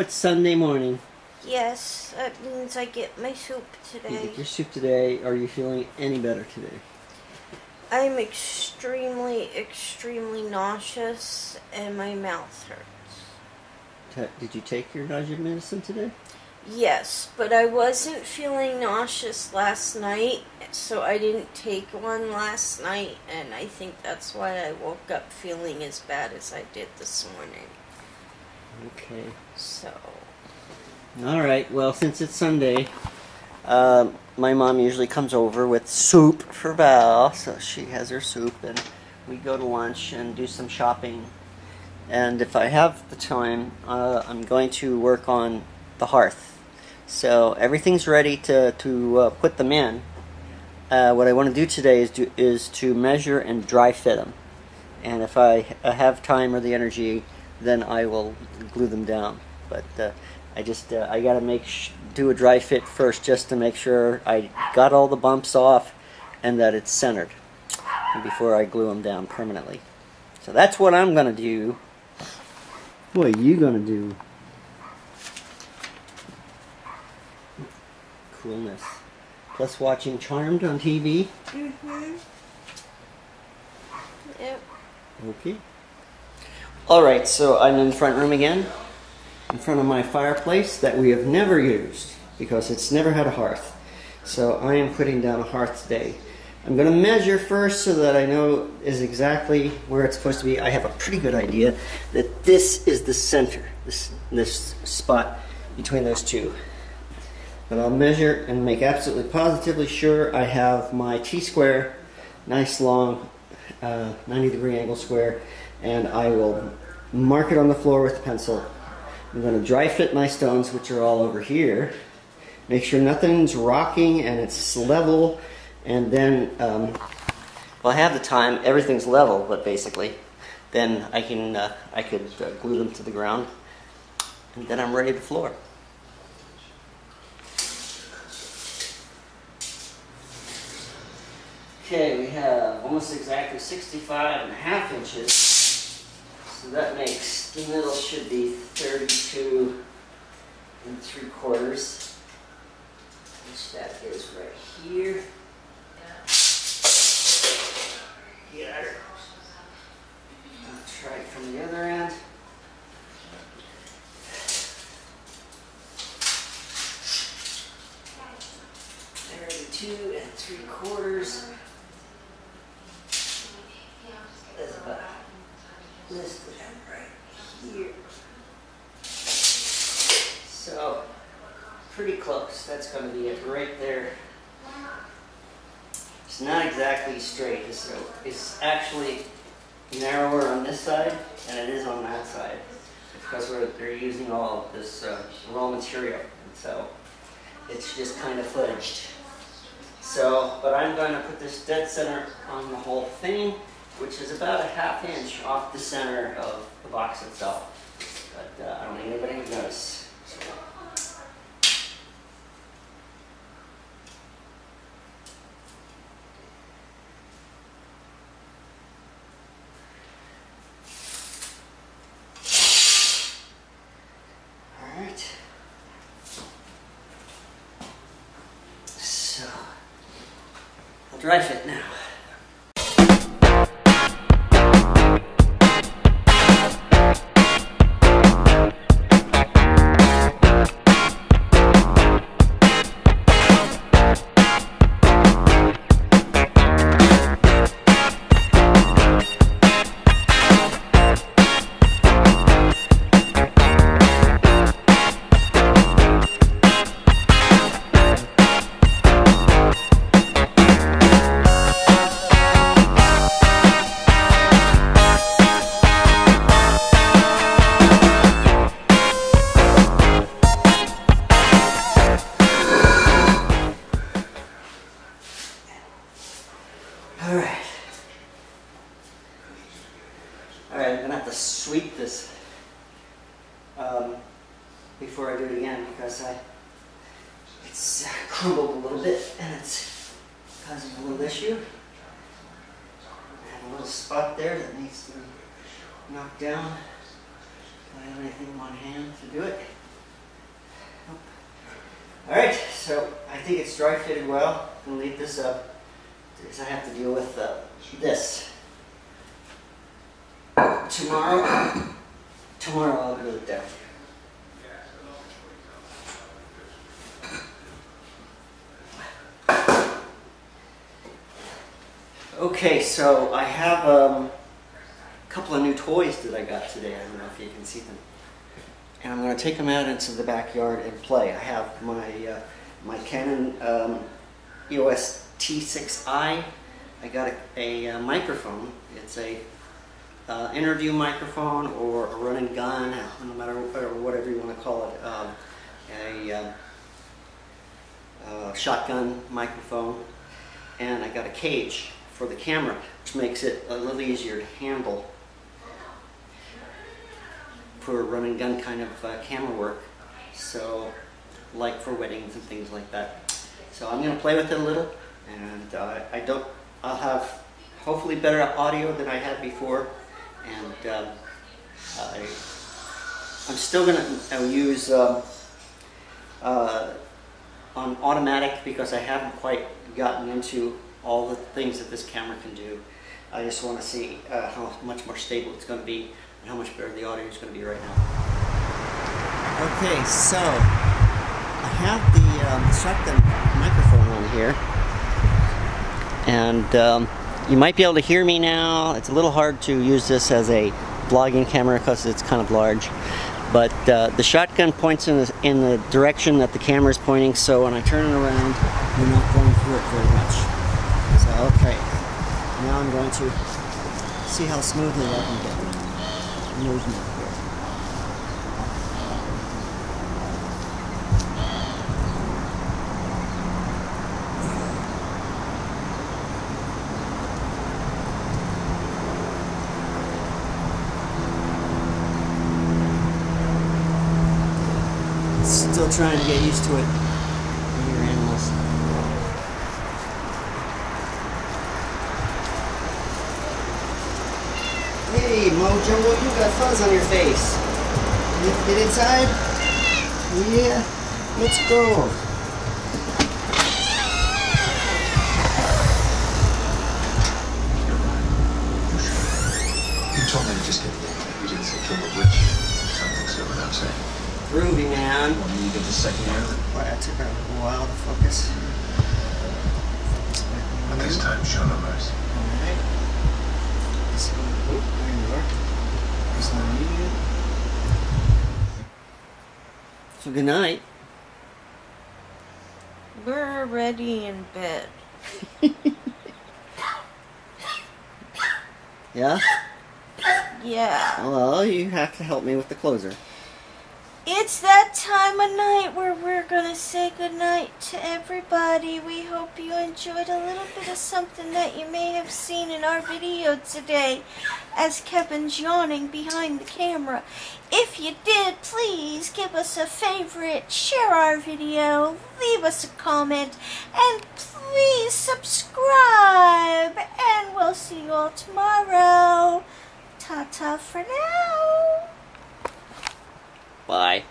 it's Sunday morning. Yes, that means I get my soup today. You get your soup today. Are you feeling any better today? I'm extremely nauseous and my mouth hurts. Did you take your nausea medicine today? Yes, but I wasn't feeling nauseous last night, so I didn't take one last night, and I think that's why I woke up feeling as bad as I did this morning. Okay. So. Alright, well, since it's Sunday, my mom usually comes over with soup for Val, so she has her soup, and we go to lunch and do some shopping. And if I have the time, I'm going to work on the hearth. So everything's ready to put them in. What I want to do today is to measure and dry fit them. And if I have time or the energy, then I will glue them down. But I gotta do a dry fit first, just to make sure I got all the bumps off and that it's centered before I glue them down permanently. So that's what I'm gonna do. What are you gonna do? Coolness. Plus watching Charmed on TV. Mm-hmm. Yep. Okay. Alright, so I'm in the front room again, in front of my fireplace that we have never used because it's never had a hearth. So I am putting down a hearth today. I'm going to measure first so that I know is exactly where it's supposed to be. I have a pretty good idea that this is the center, this spot between those two. But I'll measure and make absolutely positively sure I have my T-square, nice long 90-degree angle square, and I will mark it on the floor with a pencil. I'm going to dry fit my stones, which are all over here. Make sure nothing's rocking and it's level. And then, well, I have the time. Everything's level, but basically, then I can I could glue them to the ground, and then I'm ready to floor. Okay, we have almost exactly 65.5 inches, so that makes the middle should be 32 3/4, which that is right here. Get her. I'll try it from the other end. Pretty close. That's going to be it right there. It's not exactly straight, so it's actually narrower on this side than it is on that side because they're using all of this raw material, and so it's just kind of fudged. So, but I'm going to put this dead center on the whole thing, which is about 1/2 inch off the center of the box itself. But I don't think anybody would notice. So, dry fit now. Alright, I'm going to have to sweep this before I do it again because it's crumbled a little bit and it's causing a little issue. I have a little spot there that needs to be knocked down. I don't have anything in one hand to do it. Alright, so I think it's dry fitted well. I'm going to leave this up because I have to deal with this. Tomorrow I'll go to the doctor. Okay, so I have a couple of new toys that I got today. I don't know if you can see them. And I'm going to take them out into the backyard and play. I have my my Canon EOS T6i. I got a microphone. It's a interview microphone or a run and gun, no matter whatever you want to call it. A shotgun microphone. And I got a cage for the camera, which makes it a little easier to handle for run and gun kind of camera work, so like for weddings and things like that. So I'm going to play with it a little, and I'll have hopefully better audio than I had before, and I'm still going to use on automatic because I haven't quite gotten into all the things that this camera can do. I just want to see how much more stable it's going to be and how much better the audio is going to be right now. Okay, so I have the shotgun microphone on here, and you might be able to hear me now. It's a little hard to use this as a vlogging camera because it's kind of large, but the shotgun points in the direction that the camera is pointing, so when I turn it around, you're not going through it very much. So, okay, now I'm going to see how smoothly I can get movement here. Still trying to get used to it when you're animals. Hey Mojo, well, you got fuzz on your face. Get inside? Yeah, let's go. You told me to just get the end. You didn't say kill the witch. Something so without saying. Groovy, man. Well, you get the second air. Boy, that took a while to focus. But this time, show no mercy. Alright. So, there you are. There's no need. So good night. We're already in bed. Yeah? Yeah. Well, you have to help me with the closer. It's that time of night where we're gonna say goodnight to everybody. We hope you enjoyed a little bit of something that you may have seen in our video today, as Kevin's yawning behind the camera. If you did, please give us a favorite, share our video, leave us a comment, and please subscribe. And we'll see you all tomorrow. Ta-ta for now. Bye.